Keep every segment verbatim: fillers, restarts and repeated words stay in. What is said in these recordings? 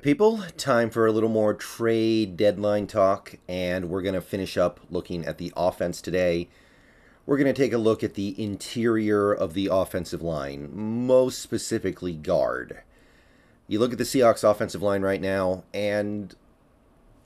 People, time for a little more trade deadline talk, and we're going to finish up looking at the offense today. We're going to take a look at the interior of the offensive line, most specifically guard. You look at the Seahawks offensive line right now, and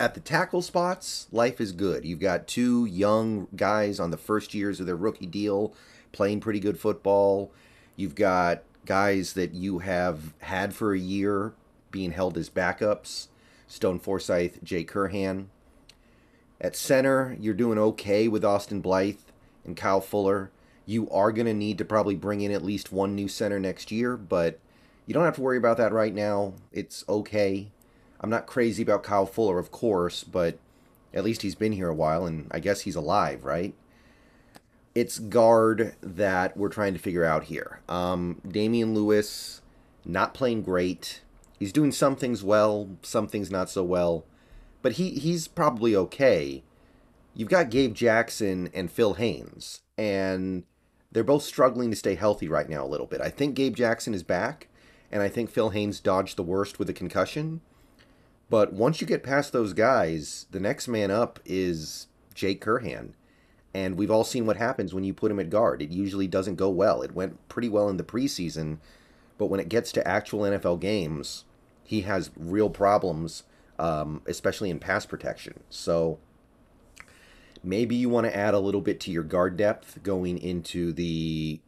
at the tackle spots, life is good. You've got two young guys on the first years of their rookie deal playing pretty good football. You've got guys that you have had for a year being held as backups, Stone Forsythe, Jay Curhan. At center, you're doing okay with Austin Blythe and Kyle Fuller. You are going to need to probably bring in at least one new center next year, but you don't have to worry about that right now. It's okay. I'm not crazy about Kyle Fuller, of course, but at least he's been here a while, and I guess he's alive, right? It's guard that we're trying to figure out here. Um, Damian Lewis, not playing great. He's doing some things well, some things not so well, but he, he's probably okay. You've got Gabe Jackson and Phil Haynes, and they're both struggling to stay healthy right now a little bit. I think Gabe Jackson is back, and I think Phil Haynes dodged the worst with a concussion. But once you get past those guys, the next man up is Jake Curhan. And we've all seen what happens when you put him at guard. It usually doesn't go well. It went pretty well in the preseason, but when it gets to actual N F L games, he has real problems, um, especially in pass protection. So maybe you want to add a little bit to your guard depth going into the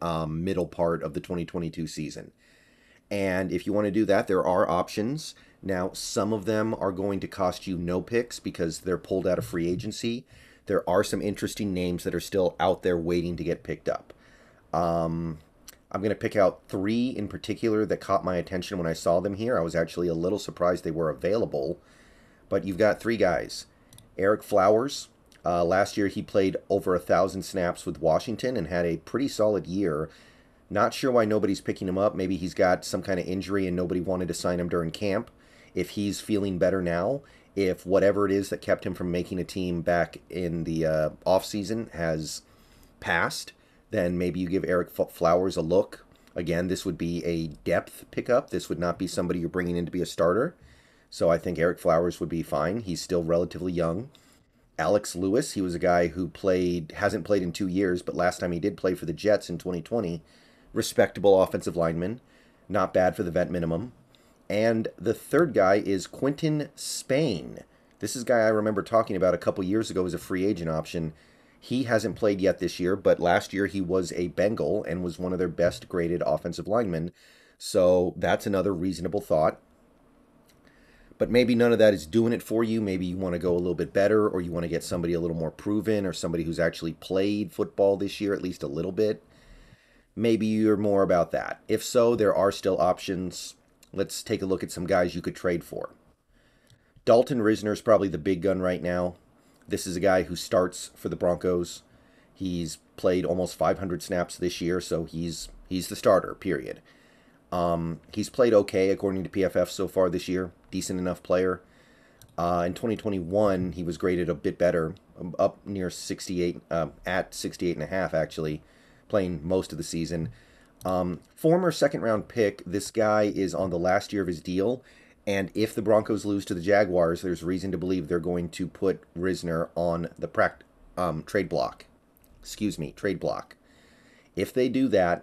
um, middle part of the twenty twenty-two season. And if you want to do that, there are options. Now, some of them are going to cost you no picks because they're pulled out of free agency. There are some interesting names that are still out there waiting to get picked up. Um, I'm going to pick out three in particular that caught my attention when I saw them here. I was actually a little surprised they were available. But you've got three guys. Eric Flowers. Uh, last year he played over a thousand snaps with Washington and had a pretty solid year. Not sure why nobody's picking him up. Maybe he's got some kind of injury and nobody wanted to sign him during camp. If he's feeling better now, if whatever it is that kept him from making a team back in the uh, offseason has passed, then maybe you give Eric Flowers a look. Again, this would be a depth pickup. This would not be somebody you're bringing in to be a starter. So I think Eric Flowers would be fine. He's still relatively young. Alex Lewis, he was a guy who played hasn't played in two years, but last time he did play for the Jets in twenty twenty. Respectable offensive lineman. Not bad for the vet minimum. And the third guy is Quinton Spain. This is a guy I remember talking about a couple years ago as a free agent option. He hasn't played yet this year, but last year he was a Bengal and was one of their best graded offensive linemen. So that's another reasonable thought. But maybe none of that is doing it for you. Maybe you want to go a little bit better, or you want to get somebody a little more proven, or somebody who's actually played football this year at least a little bit. Maybe you're more about that. If so, there are still options. Let's take a look at some guys you could trade for. Dalton Risner is probably the big gun right now. This is a guy who starts for the Broncos. He's played almost five hundred snaps this year, so he's he's the starter, period. Um, he's played okay, according to P F F so far this year. Decent enough player. Uh, in twenty twenty-one, he was graded a bit better, up near sixty-eight, uh, at sixty-eight and a half, actually, playing most of the season. Um, former second-round pick, this guy is on the last year of his deal, and if the Broncos lose to the Jaguars, there's reason to believe they're going to put Risner on the pract- um, trade block. Excuse me, trade block. If they do that,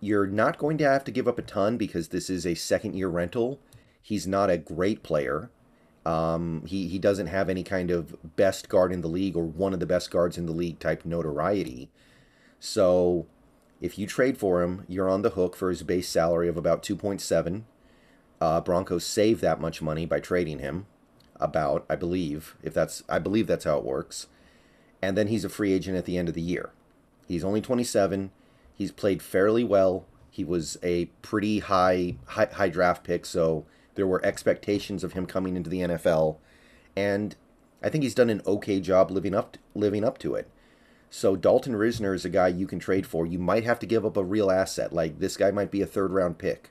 you're not going to have to give up a ton because this is a second-year rental. He's not a great player. Um, he, he doesn't have any kind of best guard in the league or one of the best guards in the league type notoriety. So if you trade for him, you're on the hook for his base salary of about two point seven. Uh, Broncos save that much money by trading him, about, I believe, if that's, I believe that's how it works. And then he's a free agent at the end of the year. He's only twenty-seven. He's played fairly well. He was a pretty high, high, high draft pick, so there were expectations of him coming into the N F L. And I think he's done an okay job living up, living up to it. So Dalton Risner is a guy you can trade for. You might have to give up a real asset. Like, this guy might be a third-round pick.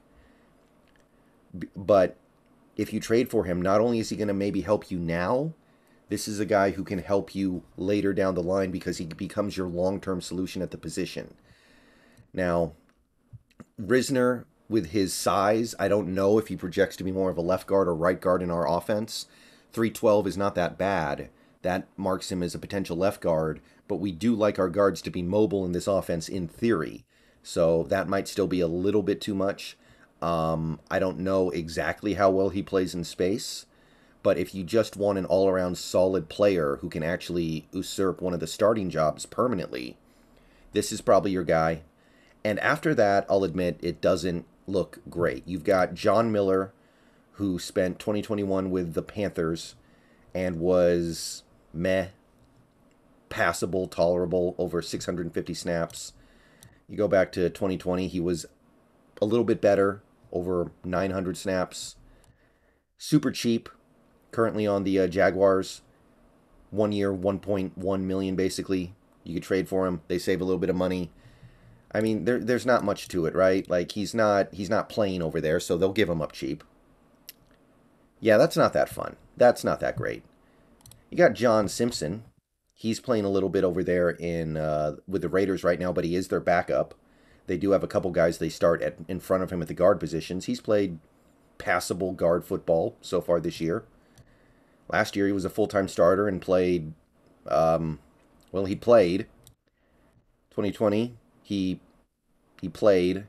B- but if you trade for him, not only is he going to maybe help you now, this is a guy who can help you later down the line because he becomes your long-term solution at the position. Now, Risner with his size, I don't know if he projects to be more of a left guard or right guard in our offense. three twelve is not that bad. That marks him as a potential left guard, but we do like our guards to be mobile in this offense in theory. So that might still be a little bit too much. Um, I don't know exactly how well he plays in space, but if you just want an all-around solid player who can actually usurp one of the starting jobs permanently, this is probably your guy. And after that, I'll admit it doesn't look great. You've got John Miller, who spent twenty twenty-one with the Panthers and was meh, passable, tolerable, over six hundred fifty snaps. You go back to twenty twenty, he was a little bit better, over nine hundred snaps. Super cheap, currently on the uh, Jaguars. One year, one point one million dollars basically. You could trade for him. They save a little bit of money. I mean, there, there's not much to it, right? Like, he's not he's not playing over there, so they'll give him up cheap. Yeah, that's not that fun. That's not that great. You got John Simpson. He's playing a little bit over there in uh, with the Raiders right now, but he is their backup. They do have a couple guys they start at in front of him at the guard positions. He's played passable guard football so far this year. Last year, he was a full-time starter and played... Um, well, he played. twenty twenty, he he played.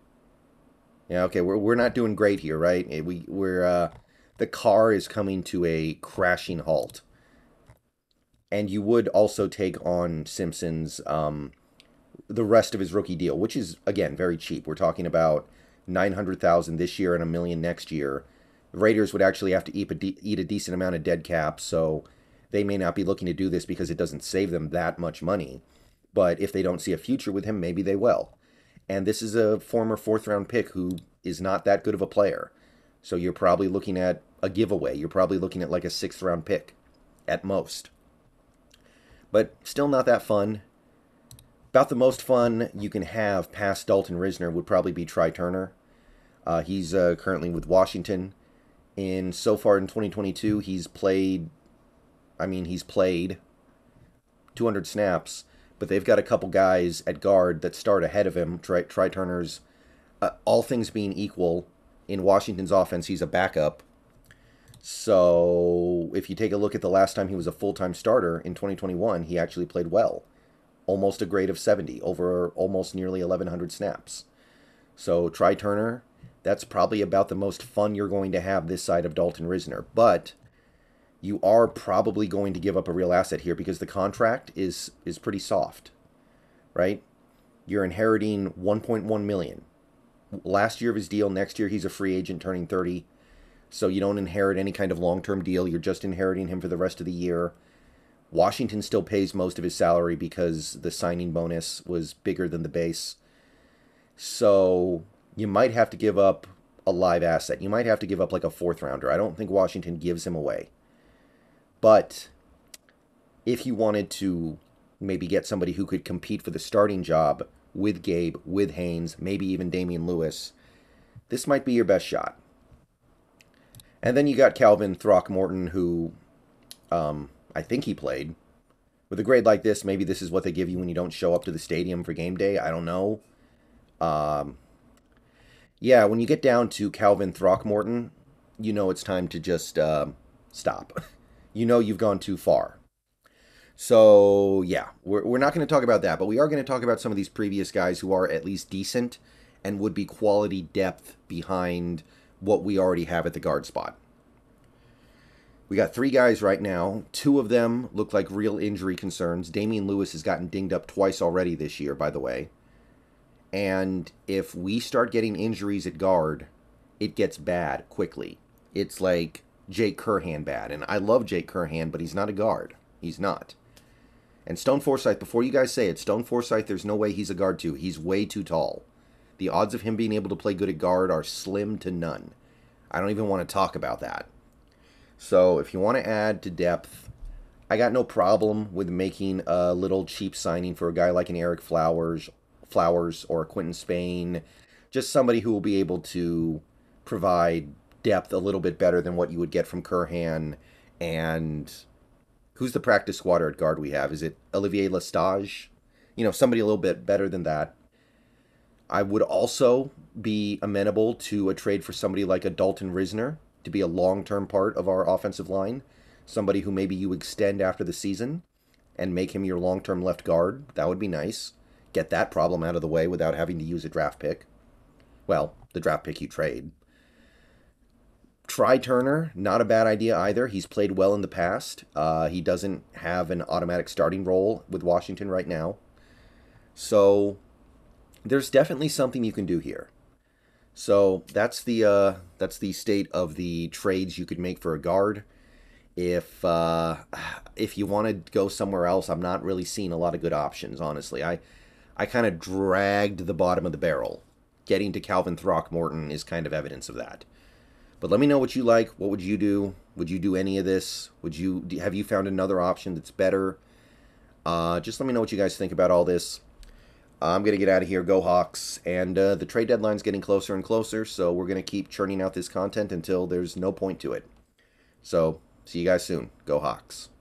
Yeah, okay, we're, we're not doing great here, right? We, we're... Uh, the car is coming to a crashing halt. And you would also take on Simpson's, um, the rest of his rookie deal, which is, again, very cheap. We're talking about nine hundred thousand dollars this year and a million next year. The Raiders would actually have to eat a, de eat a decent amount of dead cap, so they may not be looking to do this because it doesn't save them that much money. But if they don't see a future with him, maybe they will. And this is a former fourth-round pick who is not that good of a player. So you're probably looking at a giveaway. You're probably looking at like a sixth-round pick at most. But still not that fun. About the most fun you can have past Dalton Risner would probably be Trai Turner. Uh, he's uh, currently with Washington. And so far in twenty twenty-two, he's played, I mean, he's played two hundred snaps, but they've got a couple guys at guard that start ahead of him. Trai, Trai Turner's, uh, all things being equal, in Washington's offense, he's a backup. So if you take a look at the last time he was a full-time starter in twenty twenty-one, he actually played well. Almost a grade of seventy, over almost nearly eleven hundred snaps. So Trai Turner, that's probably about the most fun you're going to have this side of Dalton Risner. But you are probably going to give up a real asset here because the contract is, is pretty soft, right? You're inheriting one point one million dollars. Last year of his deal, next year he's a free agent turning thirty. So you don't inherit any kind of long-term deal. You're just inheriting him for the rest of the year. Washington still pays most of his salary because the signing bonus was bigger than the base. So you might have to give up a live asset. You might have to give up like a fourth-rounder. I don't think Washington gives him away. But if you wanted to maybe get somebody who could compete for the starting job with Gabe, with Haynes, maybe even Damian Lewis, this might be your best shot. And then you got Calvin Throckmorton, who um, I think he played. With a grade like this, maybe this is what they give you when you don't show up to the stadium for game day. I don't know. Um, yeah, when you get down to Calvin Throckmorton, you know it's time to just uh, stop. You know you've gone too far. So, yeah, we're, we're not going to talk about that, but we are going to talk about some of these previous guys who are at least decent and would be quality depth behind what we already have at the guard spot. We got three guys right now. Two of them look like real injury concerns. Damian Lewis has gotten dinged up twice already this year, by the way. And if we start getting injuries at guard, it gets bad quickly. It's like Jake Curhan bad, and I love Jake Curhan, but he's not a guard. He's not. And Stone Forsythe, before you guys say it, Stone Forsythe, there's no way he's a guard too. He's way too tall. The odds of him being able to play good at guard are slim to none. I don't even want to talk about that. So if you want to add to depth, I got no problem with making a little cheap signing for a guy like an Eric Flowers, Flowers or a Quinton Spain, just somebody who will be able to provide depth a little bit better than what you would get from Curhan. And who's the practice squatter at guard we have? Is it Olivier Lestage? You know, somebody a little bit better than that. I would also be amenable to a trade for somebody like a Dalton Risner to be a long-term part of our offensive line, somebody who maybe you extend after the season and make him your long-term left guard. That would be nice. Get that problem out of the way without having to use a draft pick. Well, the draft pick you trade. Trai Turner, not a bad idea either. He's played well in the past. Uh, he doesn't have an automatic starting role with Washington right now. So there's definitely something you can do here. So that's the uh, that's the state of the trades you could make for a guard. If uh, if you want to go somewhere else, I'm not really seeing a lot of good options, honestly. I, I kind of dragged the bottom of the barrel. Getting to Calvin Throckmorton is kind of evidence of that. But let me know what you like. What would you do? Would you do any of this? Would you have you found another option that's better? Uh, just let me know what you guys think about all this. I'm going to get out of here. Go Hawks. And uh, the trade deadline's getting closer and closer, so we're going to keep churning out this content until there's no point to it. So, see you guys soon. Go Hawks.